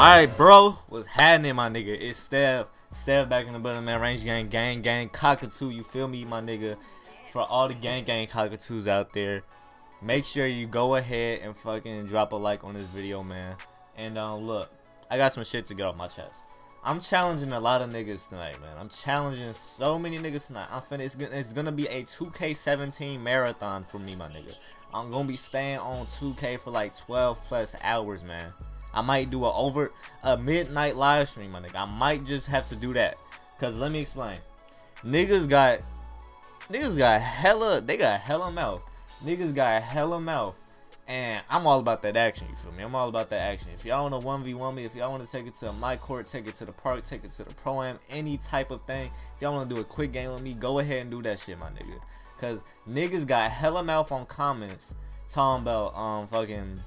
Alright, bro, what's happening, my nigga? It's Stev back in the building, man. Range Gang, Gang Gang Cockatoo, you feel me, my nigga? For all the Gang Gang Cockatoos out there, make sure you go ahead and fucking drop a like on this video, man. And look, I got some shit to get off my chest. I'm challenging a lot of niggas tonight, man. I'm challenging so many niggas tonight. It's gonna be a 2K17 marathon for me, my nigga. I'm gonna be staying on 2K for like 12 plus hours, man. I might do a midnight live stream, my nigga. I might just have to do that, cause let me explain. Niggas got hella mouth. Niggas got hella mouth, and I'm all about that action. You feel me? I'm all about that action. If y'all wanna 1v1 me, if y'all wanna take it to my court, take it to the park, take it to the Pro-Am, any type of thing. If y'all wanna do a quick game with me, go ahead and do that shit, my nigga. Cause niggas got hella mouth on comments talking about fucking.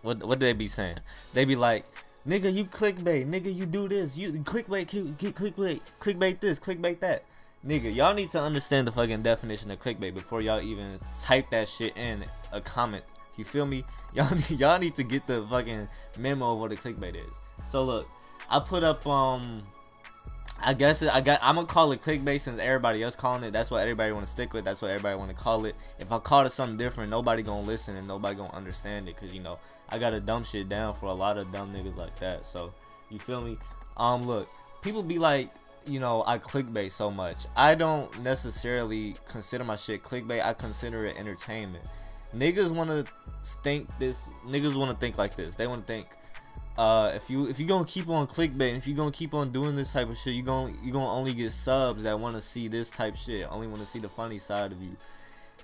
What do they be saying? They be like, nigga, you clickbait. Nigga, you do this. You clickbait. Clickbait. Clickbait this. Clickbait that. Nigga, y'all need to understand the fucking definition of clickbait before y'all even type that shit in a comment. You feel me? Y'all need to get the fucking memo of what a clickbait is. So look, I put up I'm gonna call it clickbait since everybody else calling it. That's what everybody want to stick with. That's what everybody want to call it. If I call it something different, nobody gonna listen and nobody gonna understand it, cause you know I gotta dumb shit down for a lot of dumb niggas like that. So you feel me? Look, people be like, you know, I clickbait so much. I don't necessarily consider my shit clickbait. I consider it entertainment. Niggas wanna think like this. They wanna think. If you gonna keep on clickbait, if you gonna keep on doing this type of shit, you gonna only get subs that wanna see this type shit, only wanna see the funny side of you,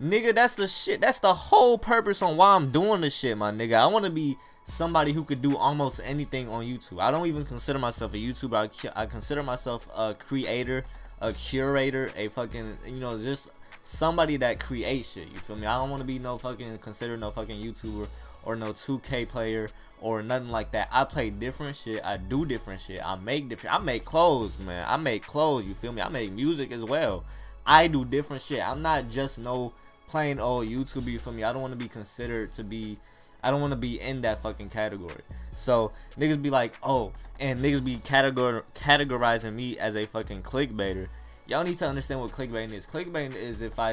nigga. That's the shit. That's the whole purpose on why I'm doing this shit, my nigga. I wanna be somebody who could do almost anything on YouTube. I don't even consider myself a YouTuber. I consider myself a creator, a curator, a fucking, you know, just somebody that creates shit. You feel me? I don't wanna be no fucking YouTuber or no 2K player or nothing like that. I play different shit. I do different shit. I make different. I make clothes, man. I make clothes. You feel me? I make music as well. I do different shit. I'm not just no plain old YouTuber. You feel me? I don't want to be considered to be. I don't want to be in that fucking category. So niggas be like, oh, and niggas be categorizing me as a fucking clickbaiter. Y'all need to understand what clickbaiting is. Clickbaiting is if I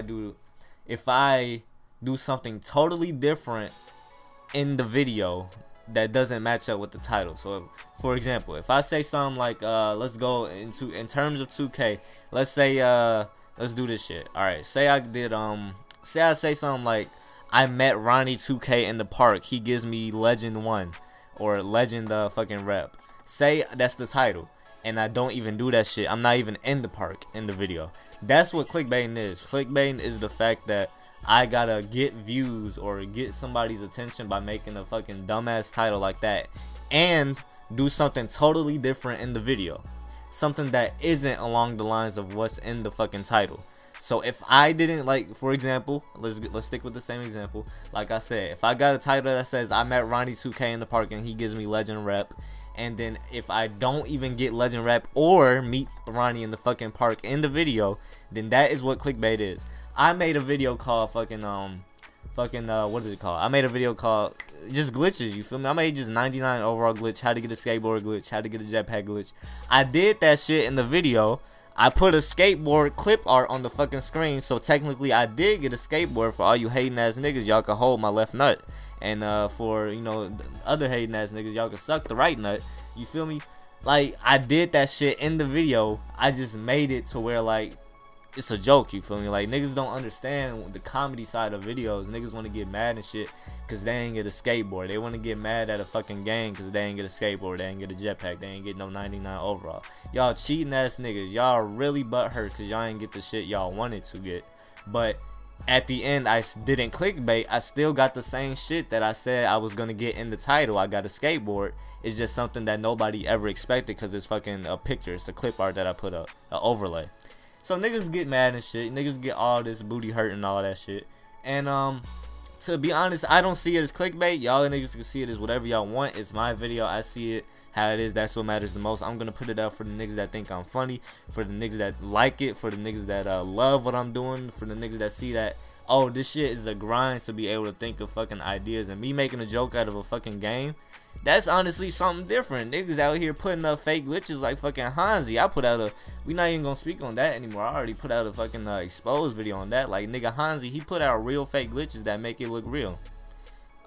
do something totally different in the video that doesn't match up with the title. So if, for example, if I say something like let's go into, in terms of 2K, let's say let's do this shit. All right, say I did say I say something like, I met Ronnie 2K in the park, he gives me legend 1 or legend fucking rep. Say that's the title and I don't even do that shit. I'm not even in the park in the video. That's what clickbaiting is. Clickbaiting is the fact that I gotta get views or get somebody's attention by making a fucking dumbass title like that and do something totally different in the video, something that isn't along the lines of what's in the fucking title. So if I didn't, like, for example, let's stick with the same example. Like I said, if I got a title that says I met Ronnie 2K in the park and he gives me legend rep, and then if I don't even get legend rep or meet Ronnie in the fucking park in the video, then that is what clickbait is. I made a video called fucking what is it called? I made a video called just glitches. You feel me? I made just 99 overall glitch, how to get a skateboard glitch, how to get a jetpack glitch. I did that shit in the video. I put a skateboard clip art on the fucking screen, so technically I did get a skateboard. For all you hating ass niggas, y'all can hold my left nut, and for, you know, the other hating ass niggas, y'all can suck the right nut. You feel me? Like, I did that shit in the video. I just made it to where, like, it's a joke. You feel me? Like, niggas don't understand the comedy side of videos. Niggas want to get mad and shit because they ain't get a skateboard. They want to get mad at a fucking gang because they ain't get a skateboard, they ain't get a jetpack, they ain't get no 99 overall. Y'all cheating ass niggas. Y'all really butthurt because y'all ain't get the shit y'all wanted to get. But at the end, I didn't clickbait. I still got the same shit that I said I was gonna get in the title. I got a skateboard. It's just something that nobody ever expected because it's fucking a picture. It's a clip art that I put up, an overlay. So niggas get mad and shit. Niggas get all this booty hurt and all that shit. And to be honest, I don't see it as clickbait. Y'all niggas can see it as whatever y'all want. It's my video. I see it how it is. That's what matters the most. I'm gonna put it up for the niggas that think I'm funny, for the niggas that like it, for the niggas that love what I'm doing, for the niggas that see that, oh, this shit is a grind to be able to think of fucking ideas. And me making a joke out of a fucking game That's honestly something different. Niggas out here putting up fake glitches like fucking Hanzi. I put out a, we not even gonna speak on that anymore. I already put out a fucking exposed video on that. Like, nigga Hanzi, he put out real fake glitches that make it look real.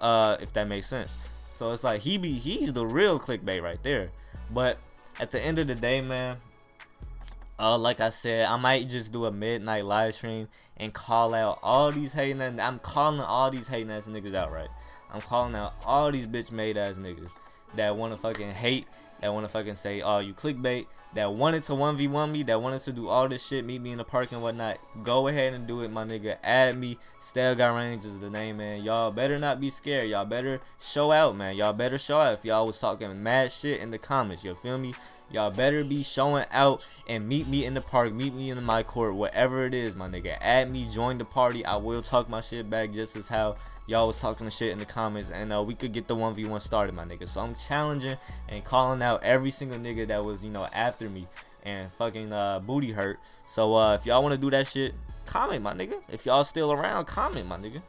If that makes sense. So it's like he's the real clickbait right there. But at the end of the day, man, like I said, I might just do a midnight live stream and call out all these hating ass. I'm calling all these hating ass niggas out, right? I'm calling out all these bitch made ass niggas that wanna fucking hate, that wanna fucking say, oh, you clickbait, that wanted to 1v1 me, that wanted to do all this shit, meet me in the park and whatnot. Go ahead and do it, my nigga. Add me. StevGotRange is the name, man. Y'all better not be scared. Y'all better show out, man. Y'all better show out if y'all was talking mad shit in the comments. You feel me? Y'all better be showing out and meet me in the park, meet me in my court, whatever it is, my nigga. Add me, join the party. I will talk my shit back just as how y'all was talking the shit in the comments, and we could get the 1v1 started, my nigga. So I'm challenging and calling out every single nigga that was, you know, after me and fucking booty hurt. So if y'all want to do that shit, comment, my nigga. If y'all still around, comment, my nigga.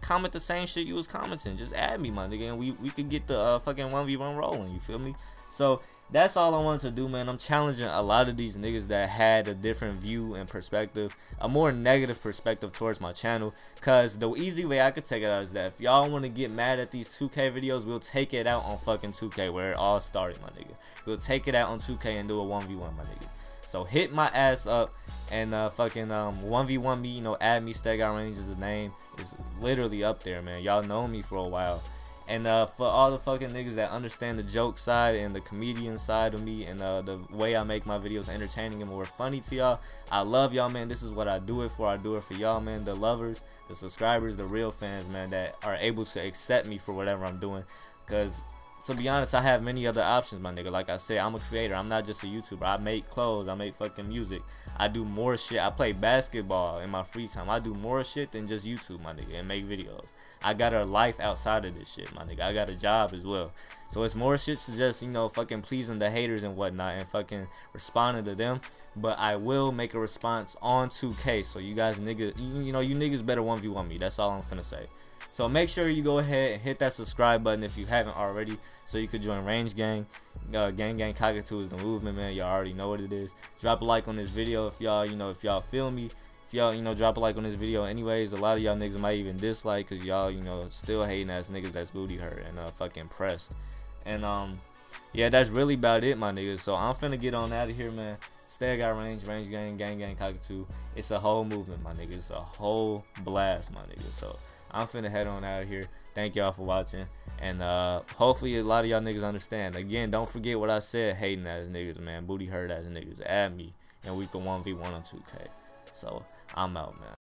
Comment the same shit you was commenting. Just add me, my nigga, and we could get the fucking 1v1 rolling, you feel me? So that's all I wanted to do, man. I'm challenging a lot of these niggas that had a different view and perspective, a more negative perspective towards my channel, because the easy way I could take it out is that if y'all want to get mad at these 2K videos, we'll take it out on fucking 2K where it all started, my nigga. We'll take it out on 2K and do a 1v1, my nigga. So hit my ass up and fucking 1v1 me, you know, add me, StevGotRange is the name. It's literally up there, man. Y'all know me for a while. And for all the fucking niggas that understand the joke side and the comedian side of me and the way I make my videos entertaining and more funny to y'all, I love y'all, man. This is what I do it for. I do it for y'all, man. The lovers, the subscribers, the real fans, man, that are able to accept me for whatever I'm doing. Because, to be honest, I have many other options, my nigga. Like I said, I'm a creator. I'm not just a YouTuber. I make clothes. I make fucking music. I do more shit. I play basketball in my free time. I do more shit than just YouTube, my nigga, and make videos. I got a life outside of this shit, my nigga. I got a job as well. So it's more shit to just, you know, fucking pleasing the haters and whatnot and fucking responding to them. But I will make a response on 2K. So you guys niggas, you know, you niggas better 1v1 me. That's all I'm finna say. So make sure you go ahead and hit that subscribe button if you haven't already, so you could join Range Gang. Gang Gang Cockatoo is the movement, man. Y'all already know what it is. Drop a like on this video if y'all, you know, if y'all feel me. If y'all, you know, drop a like on this video. Anyways, a lot of y'all niggas might even dislike because y'all, you know, still hating ass niggas that's booty hurt and fucking pressed. And yeah, that's really about it, my niggas. So I'm finna get on out of here, man. StevGotRange, Range Gang, Gang Gang Cockatoo. It's a whole movement, my niggas. It's a whole blast, my niggas. So I'm finna head on out of here. Thank y'all for watching. And hopefully a lot of y'all niggas understand. Again, don't forget what I said. Hating ass niggas, man. Booty hurt ass niggas. Add me. And we can 1v1 on 2K. So I'm out, man.